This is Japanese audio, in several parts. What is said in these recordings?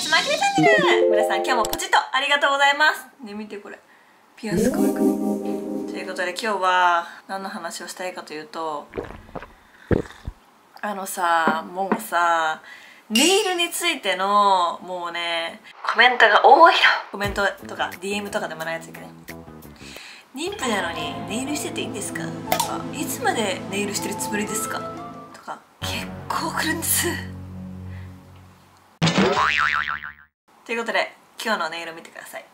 イツまきねチャンネル、皆さん今日もポチッとありがとうございますね。見てこれピアス可愛くね。ということで今日は何の話をしたいかというと、もうさネイルについてのもうねコメントが多いの。コメントとか DM とかでもないやついけない。妊婦なのにネイルしてていいんですかとか、いつまでネイルしてるつもりですかとか結構来るんです。ということで今日のネイルを見てください。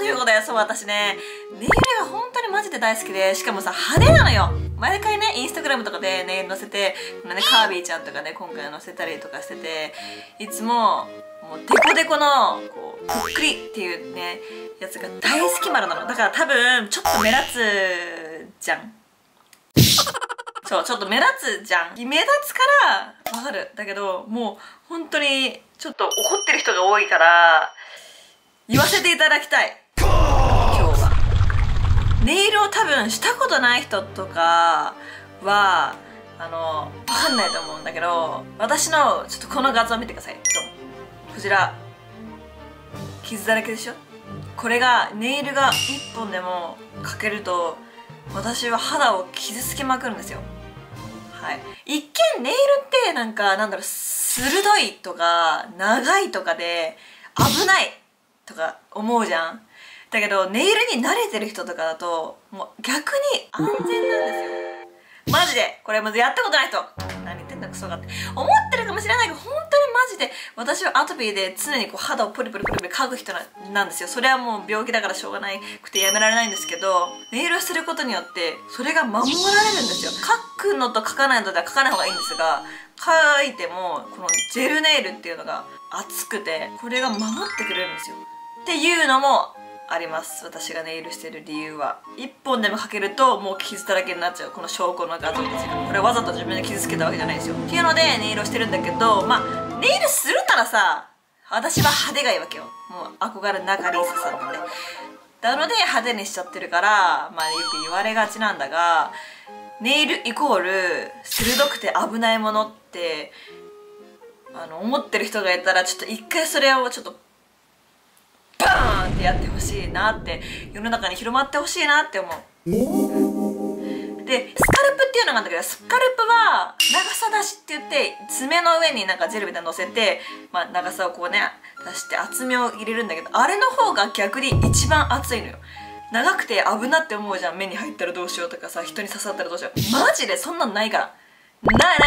ということで、そう私ねネイルが本当にマジで大好きで、しかもさ派手なのよ。毎回ねインスタグラムとかでネイル載せて、ね、カービィちゃんとかね今回載せたりとかしてて、いつももうデコデコのこうぷっくりっていうねやつが大好きまるなの。だから多分ちょっと目立つじゃん。そうちょっと目立つじゃん。目立つからわかる。だけどもう本当にちょっと怒ってる人が多いから言わせていただきたい。ネイルを多分したことない人とかは分かんないと思うんだけど、私のちょっとこの画像見てください。こちら傷だらけでしょ。これがネイルが1本でもかけると私は肌を傷つけまくるんですよ。はい、一見ネイルってなんかなんだろう、鋭いとか長いとかで危ないとか思うじゃん。だけどネイルに慣れてる人とかだともう逆に安全なんですよ。マジでこれまずやったことない人何言ってんだクソがって思ってるかもしれないけど、本当にマジで私はアトピーで常にこう肌をプリプリプリプリ嗅ぐ人なんですよ。それはもう病気だからしょうがないくてやめられないんですけど、ネイルをすることによってそれが守られるんですよ。描くのと描かないのでは描かない方がいいんですが、描いてもこのジェルネイルっていうのが厚くてこれが守ってくれるんですよっていうのもあります。私がネイルしてる理由は1本でもかけるともう傷だらけになっちゃうこの証拠の画像ですよ。これわざと自分で傷つけたわけじゃないですよ。っていうのでネイルをしてるんだけど、まあネイルするならさ私は派手がいいわけよ。もう憧れ中里依紗さんなんで、なので派手にしちゃってるからまあよく言われがちなんだが、ネイルイコール鋭くて危ないものって思ってる人がいたらちょっと一回それをちょっとバーンってやってほしいなって、世の中に広まってほしいなって思う。でスカルプっていうのがあるんだけど、スカルプは長さ出しって言って爪の上になんかジェルみたいにのせて、まあ、長さをこうね出して厚みを入れるんだけど、あれの方が逆に一番厚いのよ。長くて危なって思うじゃん。目に入ったらどうしようとかさ、人に刺さったらどうしよう。マジでそんなんないからない。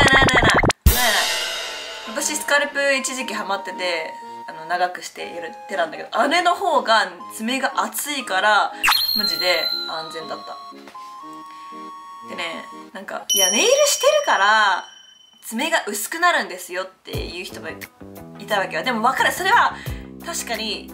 私スカルプ一時期ハマってて長くしてやってたんだけど、あれの方が爪が厚いからマジで安全だった。でねなんかいやネイルしてるから爪が薄くなるんですよっていう人もいたわけよ。でも分かる、それは確かに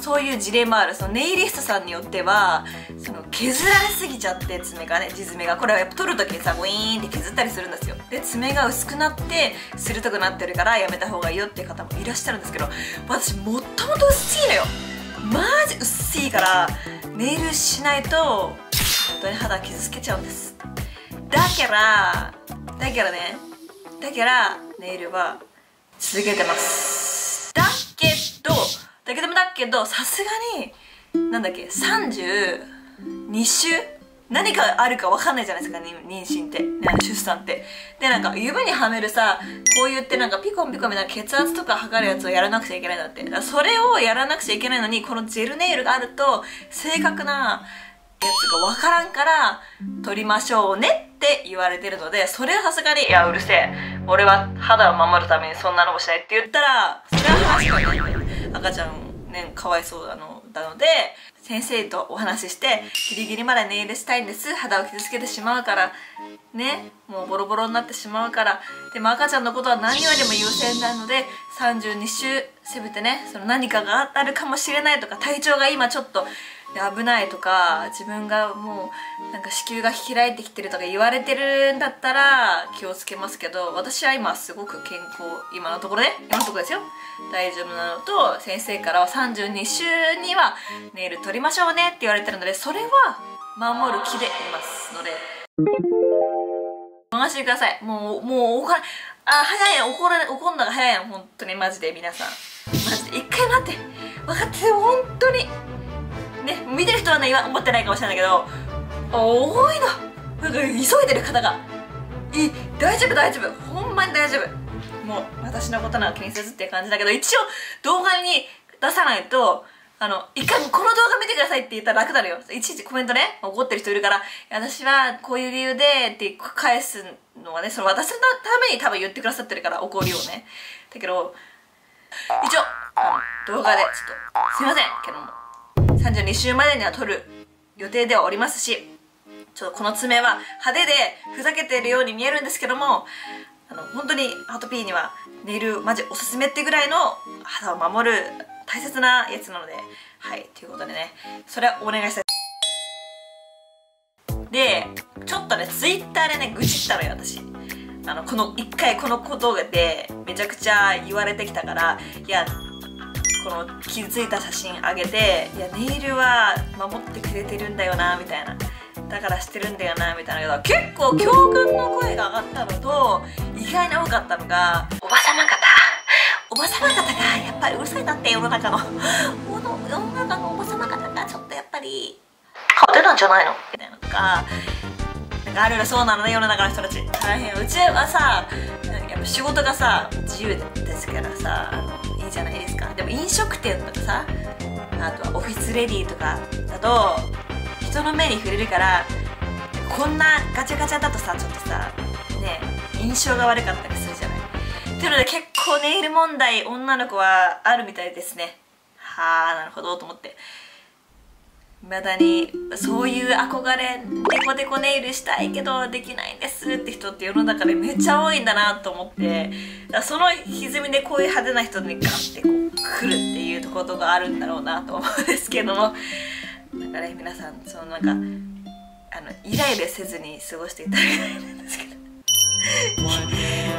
そういう事例もある。そのネイリストさんによってはその削られすぎちゃって爪がね、地爪がこれはやっぱ取る時にさウィーンって削ったりするんですよ。で爪が薄くなって鋭くなってるからやめた方がいいよっていう方もいらっしゃるんですけど、私もともと薄いのよ。マジ薄いからネイルしないと本当に肌傷つけちゃうんです。だからネイルは続けてます。だけどさすがになんだっけ38 2週何かあるか分かんないじゃないですか、ね、妊娠って、出産って。で、なんか指にはめるさ、こう言ってなんかピコンピコンみたいな血圧とか測るやつをやらなくちゃいけないんだって。だからそれをやらなくちゃいけないのに、このジェルネイルがあると正確なやつが分からんから、取りましょうねって言われてるので、それはさすがに、いや、うるせえ。俺は肌を守るためにそんなのもしないって言ったら、それは話がないんだよね。赤ちゃんね、かわいそうなので、先生とお話ししてギリギリまでネイルしたいんです、肌を傷つけてしまうからね、もうボロボロになってしまうから、でも赤ちゃんのことは何よりも優先なので32週せめてね、その何かがあるかもしれないとか、体調が今ちょっと危ないとか、自分がもうなんか子宮が開いてきてるとか言われてるんだったら気をつけますけど、私は今すごく健康、今のところですよ、大丈夫なのと、先生からは32週にはネイル取りましょうねって言われてるので、それは守る気でいますのでご安心ください。もう怒るのが早いやん、本当にマジで皆さん、マジで一回待って、分かってて、本当に。ね、見てる人はね、今思ってないかもしれないけど、多いな、なんか急いでる方が大丈夫大丈夫、ほんまに大丈夫、もう私のことなんか気にせずっていう感じだけど、一応動画に出さないと、一回この動画見てくださいって言ったら楽なのよ。いちいちコメントね、怒ってる人いるから、私はこういう理由でって返すのはね、その私のために多分言ってくださってるから、怒りをね、だけど一応動画でちょっとすいませんけども、32週までには撮る予定ではおりますし、ちょっとこの爪は派手でふざけているように見えるんですけども、本当にハートピーにはネイルマジおすすめってぐらいの肌を守る大切なやつなので、はい、ということでね、それはお願いしたい。で、ちょっとね、ツイッターでね、愚痴ったのよ、私。この一回このことでめちゃくちゃ言われてきたから、いや、この傷ついた写真あげて、いやネイルは守ってくれてるんだよなみたいな、だからしてるんだよなみたいな、結構共感の声が上がったのと、意外に多かったのが、おばさま方がやっぱりうるさいなって、世の中のおばさま方がちょっとやっぱり派手なんじゃないのみたいなとか、なんかあるらそうなのね、世の中の人たち大変。うちはさ、やっぱ仕事がさ自由ですからさ、いいじゃないですか。でも飲食店とかさ、あとはオフィスレディーとかだと人の目に触れるから、こんなガチャガチャだとさ、ちょっとさね、印象が悪かったりするじゃない。っていうので結構ネイル問題、女の子はあるみたいですね。はあ、なるほどと思って、未だにそういう憧れ、デコデコネイルしたいけどできないんですって人って世の中でめっちゃ多いんだなと思って、その歪みでこういう派手な人にガッてこう来るっていうところがあるんだろうなと思うんですけども、なんかね、皆さんそのなんかイライラせずに過ごしていただきたいんですけど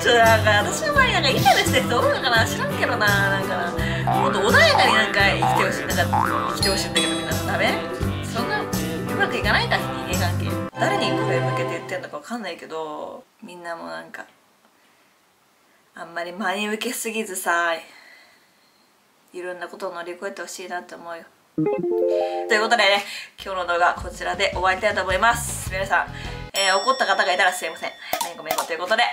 ちょっとなんか私の場合なんかイライラしてる人おるのかな、知らんけどな、なんかもっと穏やかになんか生きてほしい、んだけど、みんなダメ、そんなうまくいかないから、人間関係、誰にこれ向けて言ってんのか分かんないけど、みんなもなんかあんまり真に受けすぎずさ、いろんなことを乗り越えてほしいなって思うよ。ということでね、今日の動画はこちらで終わりたいと思います。皆さん、怒った方がいたらすいません、めんごめんごということで、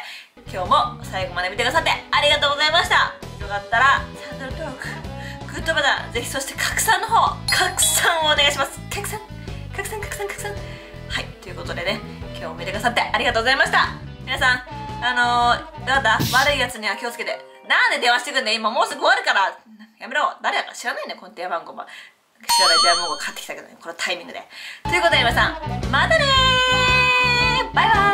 今日も最後まで見てくださってありがとうございました。よかったらチャンネル登録、グッドボタン、ぜひ、そして拡散をお願いします。拡散、はい、ということでね、今日も見てくださってありがとうございました。皆さん、なんだ、悪いやつには気をつけて。なんで電話してくんね、今もうすぐ終わるから、やめろ。誰だか知らないね、この電話番号は知らない電話番号買ってきたけどね、このタイミングで。ということで皆さん、またねー、バイバーイ。